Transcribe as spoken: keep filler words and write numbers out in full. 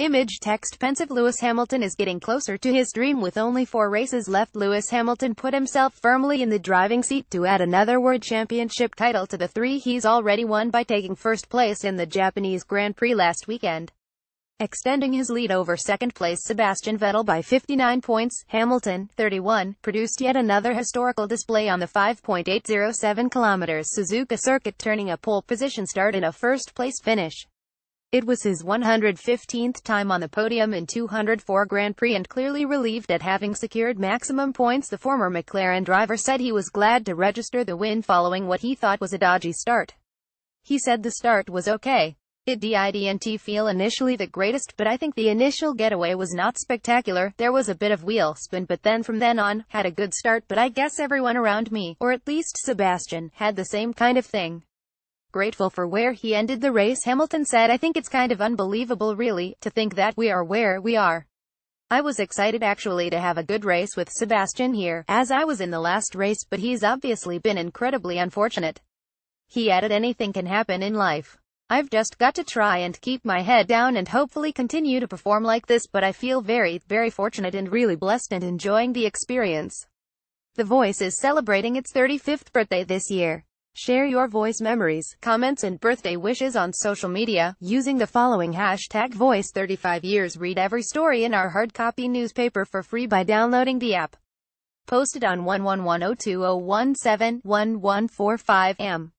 Image text pensive. Lewis Hamilton is getting closer to his dream. With only four races left, Lewis Hamilton put himself firmly in the driving seat to add another World Championship title to the three he's already won by taking first place in the Japanese Grand Prix last weekend, extending his lead over second-place Sebastian Vettel by fifty-nine points. Hamilton, thirty-one, produced yet another historical display on the five point eight zero seven kilometer Suzuka circuit, turning a pole position start in a first-place finish. It was his one hundred fifteenth time on the podium in two hundred four Grand Prix, and clearly relieved at having secured maximum points. The former McLaren driver said he was glad to register the win following what he thought was a dodgy start. He said the start was okay. It didn't feel initially the greatest, but I think the initial getaway was not spectacular. There was a bit of wheel spin, but then from then on, had a good start. But I guess everyone around me, or at least Sebastian, had the same kind of thing. Grateful for where he ended the race, Hamilton said. I think it's kind of unbelievable really, to think that we are where we are. I was excited actually to have a good race with Sebastian here, as I was in the last race, but he's obviously been incredibly unfortunate. He added, anything can happen in life. I've just got to try and keep my head down and hopefully continue to perform like this, but I feel very, very fortunate and really blessed and enjoying the experience. The Voice is celebrating its thirty-fifth birthday this year. Share your Voice memories, comments and birthday wishes on social media, using the following hashtag Voice thirty-five years. Read every story in our hard copy newspaper for free by downloading the app. Posted on one one one oh two oh one seven one one four five a m